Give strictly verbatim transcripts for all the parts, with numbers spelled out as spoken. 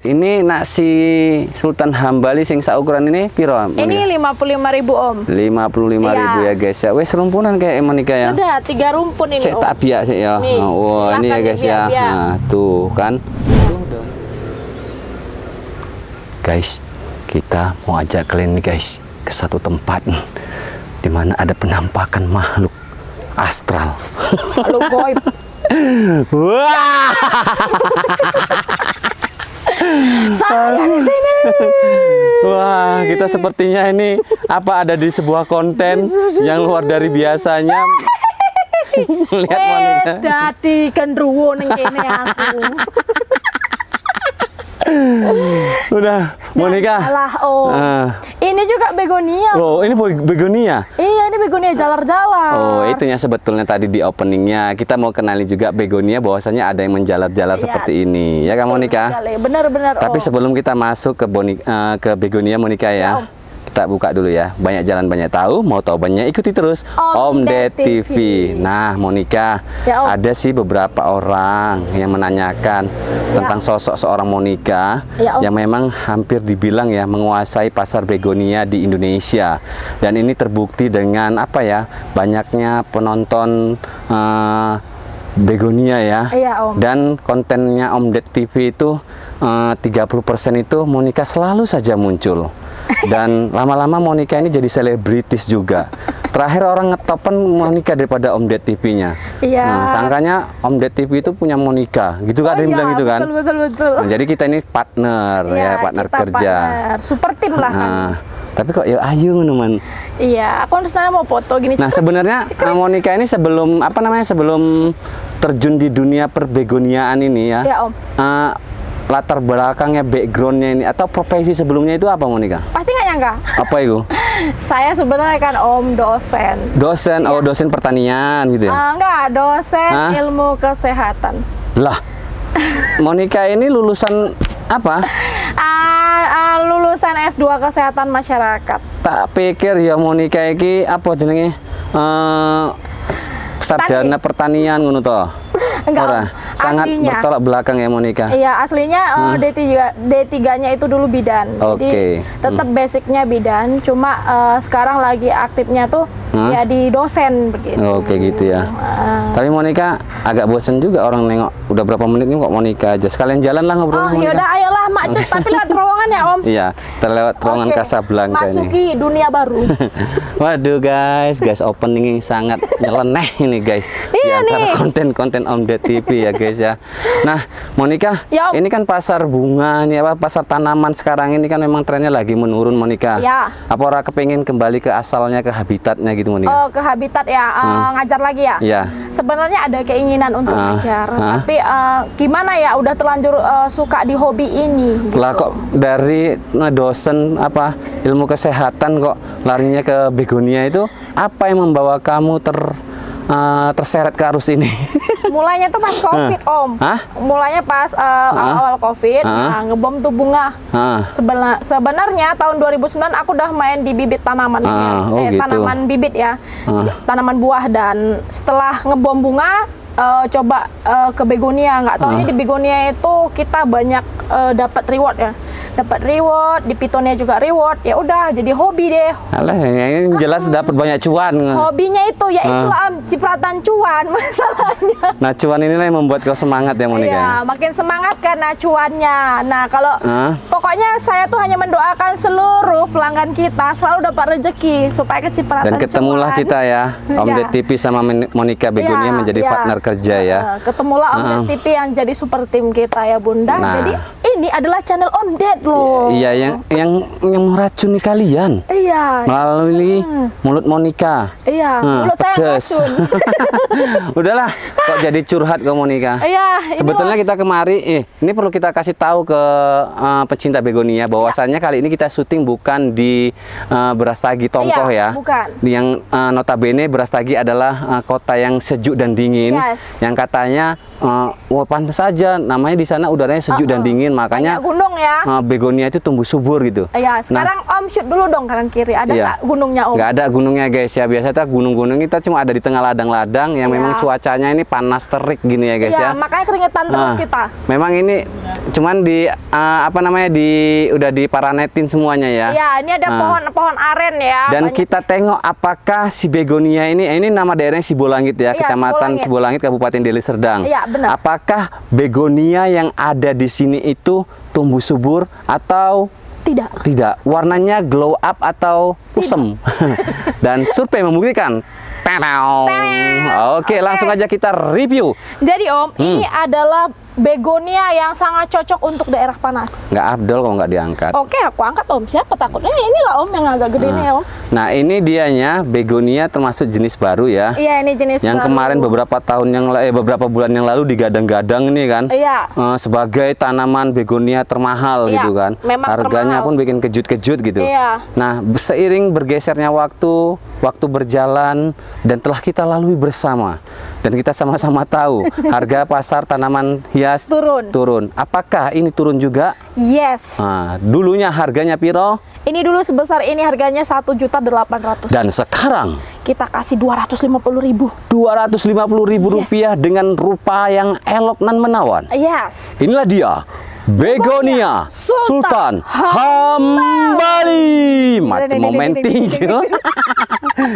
Ini nasi Sultan Hambali sing saukuran ini piro? Ini lima puluh lima ribu Om. lima puluh lima ribu ya guys ya. Wes rumpunan kayak Monica ya. Sudah tiga rumpun ini. Saya tak biak sih ya. Nih, oh, ini ya guys ya. Nah, tuh kan. Guys, kita mau ajak kalian nih guys ke satu tempat di mana ada penampakan makhluk astral. Makhluk goib. Wah. Wah, kita sepertinya ini apa ada di sebuah konten yang luar dari biasanya. Melihat Monica. Wes dadi gendruwo ning kene aku. Udah, Monica. Salah, Om. Uh. Ini juga begonia. Loh, ini begonia? Iya, ini begonia jalar-jalar. Oh, itunya sebetulnya tadi di openingnya. Kita mau kenali juga begonia bahwasanya ada yang menjalar-jalar ya, sekali ini. Ya, kamu Monica? Benar-benar. Tapi om, sebelum kita masuk ke, boni, uh, ke begonia Monica ya, ya kita buka dulu ya. Banyak jalan banyak tahu, mau tahu banyak ikuti terus Om, Om Ded T V. T V. Nah, Monica, ya, ada sih beberapa orang yang menanyakan ya, tentang sosok seorang Monica ya, yang memang hampir dibilang ya menguasai pasar begonia di Indonesia. Dan ini terbukti dengan apa ya? Banyaknya penonton uh, begonia ya. Ya Om. Dan kontennya Om Ded T V itu uh, tiga puluh persen itu Monica selalu saja muncul. Dan lama-lama Monica ini jadi selebritis juga. Terakhir orang ngetopen Monica daripada Om Ded T V-nya. Iya. Nah, sangkanya Om Ded T V itu punya Monica. Gitu kan, oh, ada yang iya, bilang gitu kan? Betul, betul, betul. Nah, jadi kita ini partner ya, ya partner kerja. Partner. Super tim lah. Nah, tapi kok ya ayu teman. Iya, aku harusnya mau foto gini. Nah, sebenarnya Monica ini sebelum apa namanya? Sebelum terjun di dunia perbegoniaan ini ya. Iya, Om. Uh, latar belakangnya, backgroundnya ini atau profesi sebelumnya itu apa Monica? Pasti nggak nyangka. Apa itu? Saya sebenarnya kan Om dosen. Dosen, ya. Oh dosen pertanian gitu ya? Uh, enggak, dosen Hah? ilmu kesehatan. Lah, Monica ini lulusan apa? Uh, uh, lulusan S dua kesehatan masyarakat. Tak pikir ya Monica ini apa jenenge? Uh, sarjana Tani. pertanian ngono toh. Enggak, Om, sangat aslinya, bertolak belakang ya Monica. Iya, aslinya hmm. D tiga D tiga-nya itu dulu bidan. Oke. Okay. Tetap hmm. basicnya bidan, cuma uh, sekarang lagi aktifnya tuh hmm? ya di dosen begitu. Oke, okay, gitu ya. Hmm. Tapi Monica agak bosen juga orang nengok udah berapa menit nih kok Monica aja. Sekalian jalan lah ngobrol. Oh, ya udah ayolah Mak Cus, tapi lewat terowongan ya Om. Iya, terlewat terowongan okay. Casablanca ini. Masuki dunia baru. Waduh guys, guys opening ini sangat nyeleneh ini guys. Iya di antara konten-konten Om Ded T V ya guys ya. Nah Monica, ya, ini kan pasar bunga nih apa pasar tanaman sekarang ini kan memang trennya lagi menurun Monica. Ya. Apa orang kepingin kembali ke asalnya ke habitatnya gitu Monica? Oh ke habitat ya, uh, hmm. ngajar lagi ya. Ya. Sebenarnya ada keinginan untuk uh, ngajar, uh, tapi uh, gimana ya udah terlanjur uh, suka di hobi ini. Gitu. Lah kok dari dosen apa ilmu kesehatan kok larinya ke begonia itu apa yang membawa kamu ter Uh, terseret ke arus ini? Mulainya tuh pas COVID uh. Om. Hah? Mulainya pas awal-awal uh, uh. COVID, uh. nah, ngebom tuh bunga. Uh. Sebenar, sebenarnya tahun dua ribu sembilan aku udah main di bibit tanaman, uh. ya. oh, eh, gitu. tanaman bibit ya, uh. tanaman buah dan setelah ngebom bunga. Uh, coba uh, ke begonia, nggak tahu ini uh. di begonia itu kita banyak uh, dapat reward ya, dapat reward di pitonia juga reward, ya udah jadi hobi deh. Alah, yang jelas uh. dapat banyak cuan. Hobinya itu ya itulah uh. cipratan cuan masalahnya. Nah cuan inilah yang membuat kau semangat ya Monica. Iya, makin semangat karena cuannya. Nah kalau uh. pokoknya saya tuh hanya mendoakan seluruh pelanggan kita selalu dapat rezeki supaya kecipratan. Dan ketemulah cuan. Kita ya Om Ded T V sama Monica Begonia ya, menjadi ya. partner kerja ya. Ketemulah Om Ded T V yang jadi super tim kita ya Bunda. Nah. Jadi ini adalah channel Om Ded loh. Iya yang yang yang meracuni kalian. Iya. Melalui hmm. mulut Monica. Iya. Hmm, mulut pedes. Saya meracun. Udahlah kok jadi curhat ke Monica. Iya. Sebetulnya kita kemari eh ini perlu kita kasih tahu ke uh, pecinta begonia bahwasannya ya. kali ini kita syuting bukan di uh, Berastagi Tompoh iya, ya. Bukan. Yang uh, notabene Berastagi adalah uh, kota yang sejuk dan dingin. Yes. Yang katanya, uh, wah pantas saja namanya di sana udaranya sejuk uh -uh. dan dingin, makanya gunung ya. Nah, begonia itu tumbuh subur gitu. Iya, sekarang nah, Om shoot dulu dong kanan kiri. Ada iya. gak gunungnya Om? Gak ada gunungnya guys ya. Biasanya gunung-gunung kita cuma ada di tengah ladang-ladang yang iya. memang cuacanya ini panas terik gini ya guys iya, ya. Makanya keringetan nah, terus kita. Memang ini cuman di uh, apa namanya di udah diparanetin semuanya ya. Iya, ini ada pohon-pohon nah. aren ya. Dan banyak. Kita tengok apakah si begonia ini ini nama daerahnya Sibolangit ya, iya, Kecamatan Sibolangit. Sibolangit Kabupaten Deli Serdang. Iya, benar. Apakah begonia yang ada di sini itu tumbuh subur atau tidak? Tidak. Warnanya glow up atau kusam. Dan survei membuktikan. Oke, okay, langsung aja kita review. Jadi Om, hmm. ini adalah begonia yang sangat cocok untuk daerah panas. Nggak Abdul kalau nggak diangkat. Oke, okay, aku angkat Om. Siapa takut? Ini inilah Om yang agak gede nah. nih Om. Nah, ini dianya begonia termasuk jenis baru ya. Iya, ini jenis yang baru. Kemarin beberapa tahun yang eh, beberapa bulan yang lalu digadang-gadang nih kan. Iya. Eh, sebagai tanaman begonia termahal iya, gitu kan. Memang harganya termahal. Pun bikin kejut-kejut gitu. Iya. Nah, seiring bergesernya waktu, waktu berjalan dan telah kita lalui bersama dan kita sama-sama tahu harga pasar tanaman hias turun. Turun. Apakah ini turun juga? Yes. Nah, dulunya harganya piro? Ini dulu sebesar ini harganya satu juta delapan ratus ribu. Dan sekarang kita kasih dua ratus lima puluh ribu. dua ratus lima puluh ribu yes. rupiah dengan rupa yang elok nan menawan. Yes. Inilah dia begonia Sultan, Sultan Hambali. Macam momenting gitu.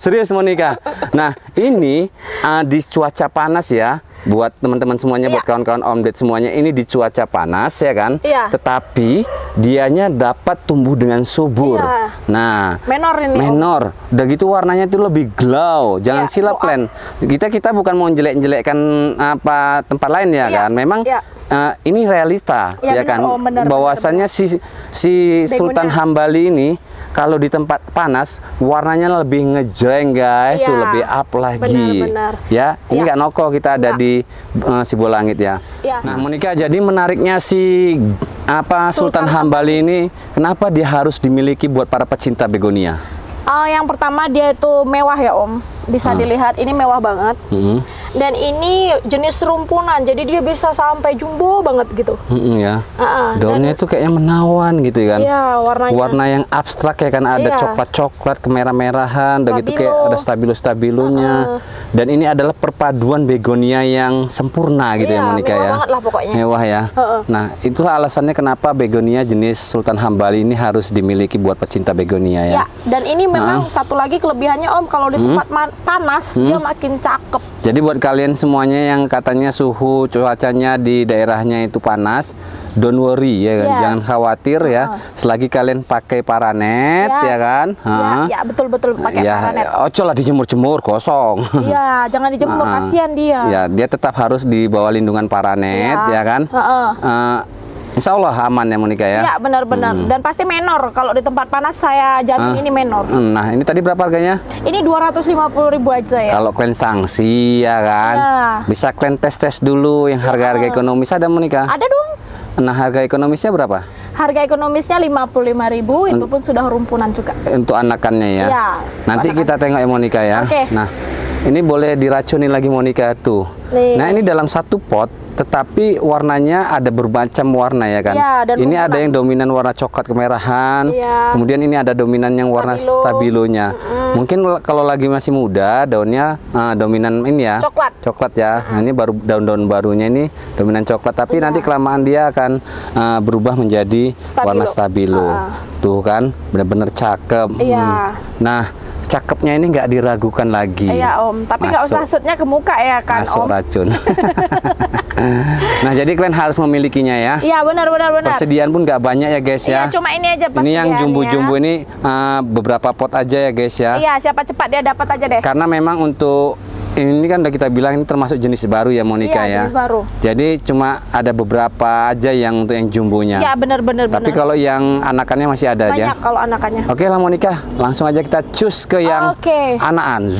Serius Monica. Nah, ini uh, di cuaca panas ya. Buat teman-teman semuanya, yeah. buat kawan-kawan Om Ded semuanya, ini di cuaca panas ya kan. Yeah. Tetapi dianya dapat tumbuh dengan subur. Yeah. Nah, menor ini. Menor. Om. Udah gitu warnanya itu lebih glow. Jangan yeah. silap plan. Kita kita bukan mau jelek-jelekkan apa tempat lain ya yeah. kan. Memang yeah. Uh, ini realita ya, ya bener, kan oh, bener, bahwasannya bener, bener. si si Sultan Hambali ini kalau di tempat panas warnanya lebih ngejreng guys ya. Tuh lebih up lagi bener, bener. ya ini nggak ya. Noko kita ada ya. Di uh, Sibolangit ya. ya nah Monica jadi menariknya si apa Sultan, Sultan Hambali ini kenapa dia harus dimiliki buat para pecinta begonia? Uh, yang pertama dia itu mewah ya Om, bisa hmm. dilihat ini mewah banget. Hmm. Dan ini jenis rumpunan, jadi dia bisa sampai jumbo banget gitu. Hmm, ya. Uh-uh. Daunnya itu kayaknya menawan gitu kan. Iya, warnanya. Warna yang abstrak ya kan, ada iya. coklat-coklat, kemerah-merahan, dan gitu kayak ada stabilo-stabilonya. Uh-uh. Dan ini adalah perpaduan begonia yang sempurna gitu iya, ya Monica mewah ya. Mewah banget lah pokoknya. Mewah ya. Uh-uh. Nah, itulah alasannya kenapa begonia jenis Sultan Hambali ini harus dimiliki buat pecinta begonia ya. Ya, dan ini memang nah. satu lagi kelebihannya Om, kalau di tempat hmm. panas hmm. dia makin cakep. Jadi buat kalian semuanya yang katanya suhu cuacanya di daerahnya itu panas, don't worry ya kan, yes. jangan khawatir ya. Uh. Selagi kalian pakai paranet yes. ya kan. Iya, betul-betul ya, pakai ya, paranet. Ojo lah dijemur-jemur kosong. Iya, jangan dijemur uh. kasihan dia. Ya, dia tetap harus di bawah lindungan paranet ya, ya kan. Uh -uh. Uh, Insya Allah aman ya Monica ya. Iya benar-benar hmm. dan pasti menor kalau di tempat panas saya jamin uh, ini menor. Nah ini tadi berapa harganya? Ini dua ratus lima puluh ribu aja ya. Kalau kalian sanksi ya kan, ya. Bisa kalian tes-tes dulu yang harga-harga ekonomis ada Monica? Ada dong. Nah harga ekonomisnya berapa? Harga ekonomisnya lima puluh lima ribu rupiah itu pun sudah rumpunan juga. Untuk anakannya ya? Ya nanti anakan. Kita tengok ya Monica ya. Oke. Okay. Nah ini boleh diracuni lagi Monica tuh. Nih. Nah ini dalam satu pot tetapi warnanya ada bermacam warna ya kan ya, dan ini ada yang dominan warna coklat kemerahan ya. Kemudian ini ada dominan yang Stabilo. Warna stabilonya mm-hmm. mungkin kalau lagi masih muda daunnya uh, dominan ini ya coklat coklat ya mm-hmm. Nah, ini baru daun-daun barunya ini dominan coklat tapi ya. Nanti kelamaan dia akan uh, berubah menjadi Stabilo. Warna stabilo uh. Tuh kan benar-benar cakep ya. hmm. Nah cakepnya ini nggak diragukan lagi. Iya Om, tapi nggak usah shootnya ke muka ya kan masuk Om. Masuk racun. Nah jadi kalian harus memilikinya ya. Iya benar-benar. Persediaan pun nggak banyak ya guys ya. Iya cuma ini aja persediaan. Ini yang jumbo-jumbo ya. Ini uh, beberapa pot aja ya guys ya. Iya siapa cepat dia dapat aja deh. Karena memang untuk ini kan udah kita bilang ini termasuk jenis baru ya Monica iya, ya. Jenis baru. Jadi cuma ada beberapa aja yang untuk yang jumbonya. Ya benar-benar. Tapi bener. Kalau yang anakannya masih ada banyak aja. Kalau anakannya. Oke lah Monica, langsung aja kita cus ke yang okay. anakan.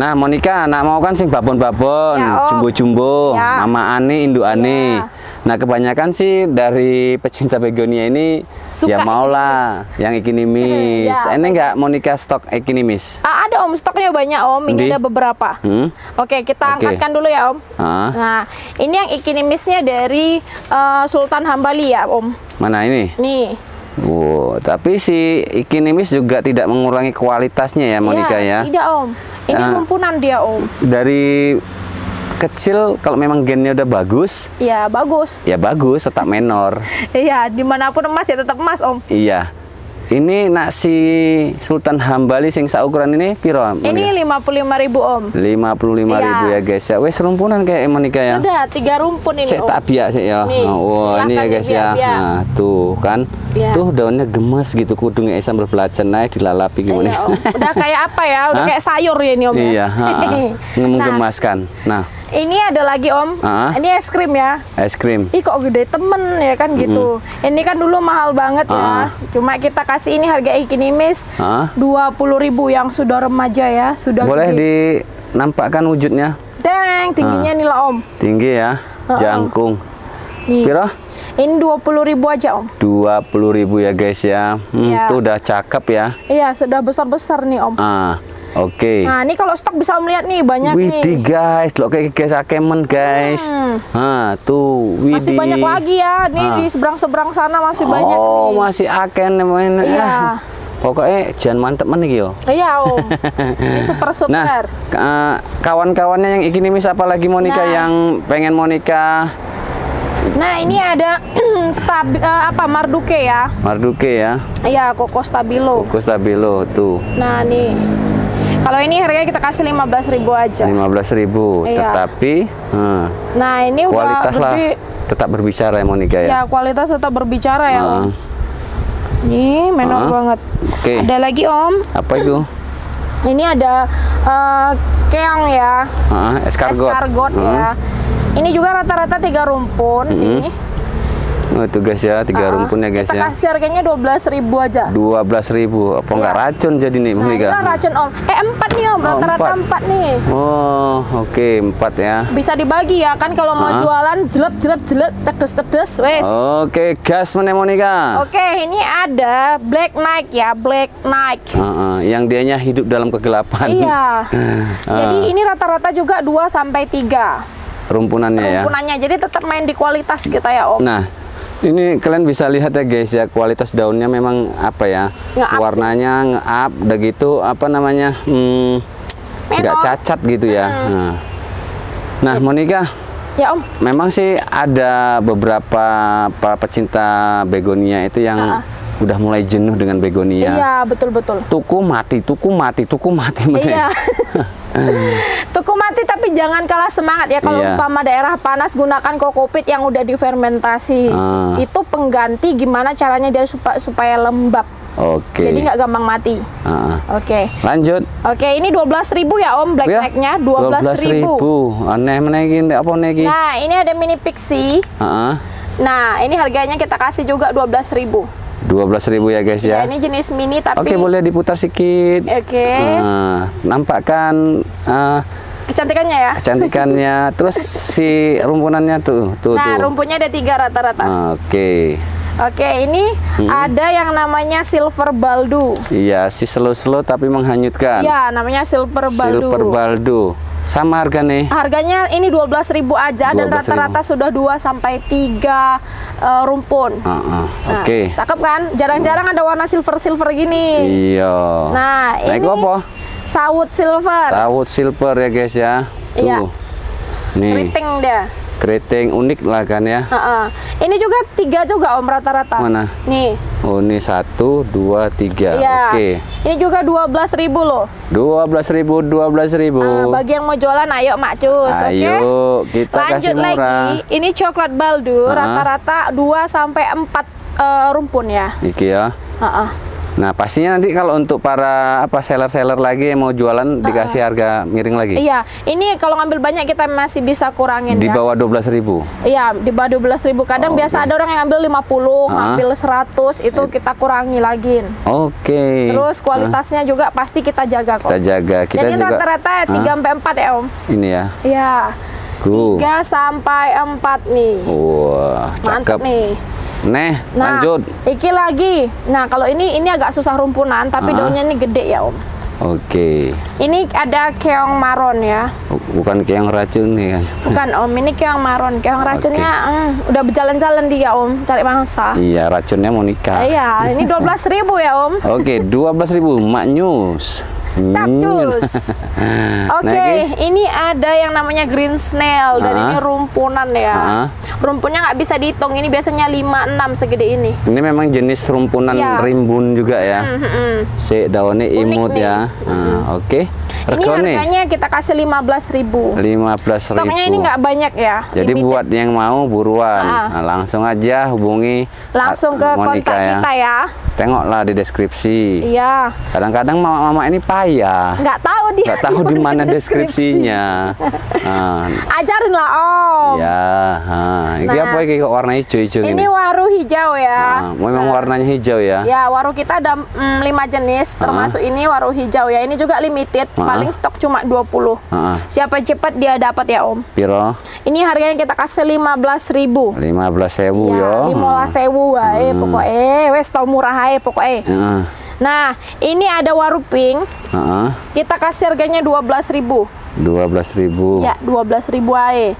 Nah Monica, anak mau kan sing babon-babon, ya, jumbo-jumbo, ya. Mama ane, induk ane. Ya. Nah, kebanyakan sih dari pecinta begonia ini suka ya maulah ekinimis. Yang ekinimis. Ya, ini enggak Monica stok ekinimis? Ah, ada Om, stoknya banyak Om. Ini Di? ada beberapa. Hmm? Oke, kita Oke. angkatkan dulu ya Om. Ah. Nah, ini yang ekinimisnya dari uh, Sultan Hambali ya Om. Mana ini? Nih. Wow, tapi si ekinimis juga tidak mengurangi kualitasnya ya Monica ya? ya? Tidak Om. Ini nah, rumpunan dia Om. Dari kecil kalau memang gennya udah bagus ya bagus ya bagus tetap menor. Iya, dimanapun emas ya tetap emas Om. Iya, ini naksi Sultan Hambali sing saukuran ini piro? Ini lima puluh lima ribu Om. lima puluh lima ribu ya, ya guys ya. Wes rumpunan kayak Monica ya. Sudah tiga rumpun ini Om. Tak biak sih ya. Nih, oh, ini ya guys biak, ya. Biak. Nah, tuh kan. Ya. Tuh daunnya gemes gitu, kudungnya sambal belacan naik dilalapi gimana. Iya, udah kayak apa ya? Udah kayak sayur ya ini Om. Iya, heeh. Ya. Menggemaskan. Nah, ini ada lagi Om, uh-huh. ini es krim ya. Es krim. Ih kok gede temen ya kan gitu. Uh-huh. Ini kan dulu mahal banget uh-huh. ya. Cuma kita kasih ini harga ekinimis dua puluh ribu yang sudah remaja ya. Sudah boleh gede. Dinampakkan wujudnya. Teng, tingginya uh. nih lah Om. Tinggi ya, uh-huh. jangkung. Nih. Piro? Ini dua puluh ribu aja Om. dua puluh ribu ya guys ya. Hmm, ya. Itu udah cakep ya. Iya, sudah besar-besar nih Om. Uh. Oke. Okay. Nah, ini kalau stok bisa Om lihat nih banyak Widih, nih. Widih guys, loh kayak guys akemen guys. Hmm. Nah, tuh Widih. Masih banyak lagi ya, nih ah. di seberang-seberang sana masih oh, banyak. Oh, masih aken namanya. Iya. Ah. Pokoknya jangan mantep nih yo. Iya Om. Ini super-super. Nah, kawan-kawannya yang ekinimis apa lagi Monica nah. yang pengen Monica? Nah, ini ada stabi, uh, apa Marduke ya? Marduke ya. Iya, Koko Stabilo. Koko Stabilo tuh. Nah, nih. Kalau ini harganya kita kasih lima belas ribu aja. lima belas ribu. Iya. Tetapi hmm, nah, ini kualitas udah berbi... tetap berbicara ya Monica ya. Ya, kualitas tetap berbicara ya. Uh. Om. Nih, menor uh. banget. Okay. Ada lagi Om. Apa itu? Ini ada uh, keong ya. Uh, escargot. Escargot uh. ya. Ini juga rata-rata tiga rumpun uh -huh. ini. Oh itu guys ya, tiga uh, rumpun ya guys kita ya. Kita kasih harganya dua belas ribu aja. dua belas ribu. Apa enggak ya. racun jadi nih Monica? Nah, racun Om. Eh empat nih Om, rata-rata oh, empat. empat nih. Oh, oke okay, empat ya. Bisa dibagi ya kan kalau uh -huh. mau jualan jelek-jelek-jelek tedes-tedes wes. Oke, okay, gas meneh Monica. Oke, okay, ini ada Black Night ya, Black Night. Uh -uh, yang dianya hidup dalam kegelapan. Iya. uh. Jadi ini rata-rata juga dua sampai tiga rumpunannya ya. Rumpunannya jadi tetap main di kualitas kita ya Om. Nah, ini kalian bisa lihat ya guys ya, kualitas daunnya memang apa ya, warnanya nge-up udah gitu apa namanya hmm, nggak cacat gitu ya. hmm. Nah, nah ya. Monica ya Om, memang sih ada beberapa para pecinta begonia itu yang uh -uh. udah mulai jenuh dengan begonia. Iya, betul-betul. Tuku mati, tuku mati, tuku mati. Iya. Tuku mati tapi jangan kalah semangat ya. Kalau iya. umpama daerah panas gunakan kokopit yang udah difermentasi. Ah. Itu pengganti gimana caranya dia supaya, supaya lembab. Oke. Okay. Jadi nggak gampang mati. Ah. Oke. Okay. Lanjut. Oke, okay, ini dua belas ribu ya Om, black neck-nya dua belas ribu. Aneh menaiki apa menaiki? Nah, ini ada mini pixie. Ah. Nah, ini harganya kita kasih juga dua belas ribu. dua belas ribu ya guys ya. Ya, ini jenis mini tapi oke, boleh diputar sedikit. Oke. Okay. Nah, nampakkan uh, kecantikannya ya. Kecantikannya. Terus si rumpunannya tuh, tuh Nah, tuh. rumpunnya ada tiga rata-rata. Oke. Okay. Oke, okay, ini hmm. ada yang namanya silver baldu. Iya, si slow-slow tapi menghanyutkan. Iya, namanya silver baldu. Silver baldu. Sama harga nih. Harganya ini dua belas ribu aja dua belas ribu. Dan rata-rata sudah dua sampai tiga uh, rumpun. Uh, uh, nah, Oke. Okay. Cakep kan? Jarang-jarang ada warna silver-silver gini. Iya. Nah, Naik ini apa? Sawut silver. Sawut silver ya guys ya. Tuh. Iya. Nih. Keriting dia. Keriting unik lah kan ya. Uh, uh. Ini juga tiga juga Om rata-rata. Mana? Nih. Oh, ini satu, dua, tiga. Ya. Oke. Ini juga dua belas ribu loh. dua belas ribu, dua belas ribu. Nah, bagi yang mau jualan, ayo Mak Cus. Ayo, okay? kita Lanjut kasih murah. Lanjut lagi, ini coklat baldu rata-rata dua sampai empat uh, rumpun ya. Iki ya. Uh -uh. Nah, pastinya nanti kalau untuk para apa seller-seller lagi yang mau jualan uh -uh. dikasih harga miring lagi. Iya, ini kalau ngambil banyak kita masih bisa kurangin di bawah dua belas ribu. Iya, di bawah dua belas ribu. Kadang oh, biasa okay. ada orang yang ngambil lima puluh, uh -huh. ngambil seratus, itu kita kurangi lagi. Oke. Okay. Terus kualitasnya uh -huh. juga pasti kita jaga kok. Kita jaga. Kita Jadi rata-rata tiga sampai empat ya Om. Ini ya. Iya. Tuh. tiga sampai empat nih. Wah, mantap nih. Neh, nah, lanjut. Iki lagi. Nah, kalau ini ini agak susah rumpunan, tapi uh-huh. daunnya ini gede ya, Om. Oke. Okay. Ini ada keong maron ya. Bukan keong racun nih kan. Bukan, Om, ini keong maron. Keong racunnya okay. mm, udah berjalan-jalan dia, Om, cari mangsa. Iya, racunnya Monica. Iya, ini dua belas ribu ya, Om. Oke, okay, dua belas ribu maknyus. Capcus. Oke, okay, ini ada yang namanya green snail dan uh-huh. ini rumpunan ya. Uh-huh. Rumpunnya nggak bisa dihitung. Ini biasanya lima enam segede ini. Ini memang jenis rumpunan ya. Rimbun juga ya. Mm-hmm. Si daunnya imut nih. Ya. Mm-hmm. uh, Oke. Okay. Ini harganya kita kasih lima belas ribu. lima belas ribu. Stoknya ini nggak banyak ya. Jadi limited. Buat yang mau buruan, uh-huh. nah, langsung aja hubungi. Langsung ke Monica, kontak ya. Kita ya. Tengoklah di deskripsi. Iya. Kadang-kadang mama-mama ini payah. Nggak tahu dia. Nggak tahu di mana deskripsinya. Nah. Ajarinlah, Om. Ya. Nah. Ini nah. apa ini kok warna hijau-hijau ini? Ini waru hijau ya. Nah. Memang nah. warnanya hijau ya. Ya, waru kita ada mm, lima jenis, termasuk nah. ini waru hijau ya. Ini juga limited, nah. paling stok cuma dua puluh. Nah. Siapa cepat dia dapat ya, Om. Piro? Ini harganya kita kasih lima belas ribu. lima belas ribu ya. lima belas ribu wae pokoknya. Wes tau murah. Pokoknya uh. Nah, ini ada waru pink uh -uh. Kita kasih harganya dua belas ribu. dua belas ribu. Ya, dua belas ribu aja.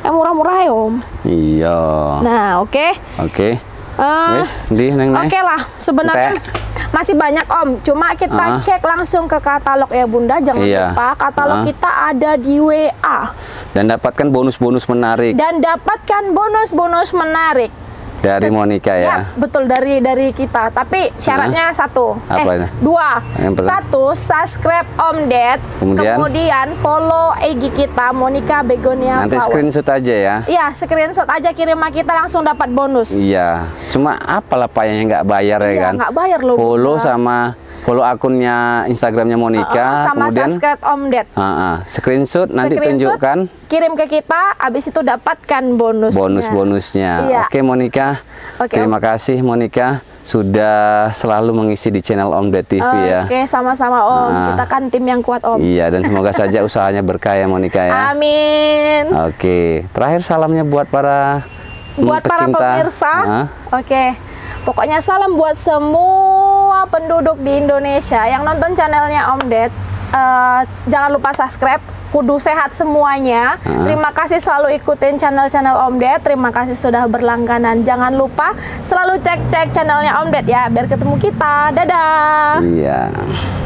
Eh, murah-murah ya, Om. Iya. Nah, oke okay. Oke okay. uh, yes, di neng -neng. Oke okay lah, sebenarnya Teh. Masih banyak, Om. Cuma kita uh. cek langsung ke katalog ya, Bunda. Jangan iya. lupa katalog uh. kita ada di W A. Dan dapatkan bonus-bonus menarik. Dan dapatkan bonus-bonus menarik dari Monica ya? Ya, betul, dari dari kita. Tapi syaratnya nah, satu, apa eh, dua, satu subscribe Om Ded, kemudian, kemudian follow I G kita Monica Begonia. Nanti Flower. Screenshot aja ya? Iya, screenshot aja kirim kita langsung dapat bonus. Iya, cuma apalah payahnya nggak bayar ya, ya kan? Nggak bayar loh. Follow kita. Sama follow akunnya Instagramnya Monica, uh, sama kemudian subscribe Om Ded. Uh, uh, screenshot nanti screenshot, tunjukkan. Kirim ke kita, abis itu dapatkan bonus. Bonus-bonusnya. Iya. Oke Monica. Okay, terima Om. Kasih Monica sudah selalu mengisi di channel Om Ded T V oh, ya. Oke, okay. Sama-sama Om. Nah, kita kan tim yang kuat, Om. Iya, dan semoga saja usahanya berkah ya Monica ya. Amin. Oke, okay. Terakhir salamnya buat para buat pecinta. Para pemirsa. Nah. Oke. Okay. Pokoknya salam buat semua penduduk di Indonesia yang nonton channelnya Om Ded. Uh, jangan lupa subscribe. Kudu sehat semuanya. Uh-huh. Terima kasih selalu ikutin channel-channel Om Ded. Terima kasih sudah berlangganan. Jangan lupa selalu cek-cek channelnya Om Ded ya, biar ketemu kita. Dadah. Iya.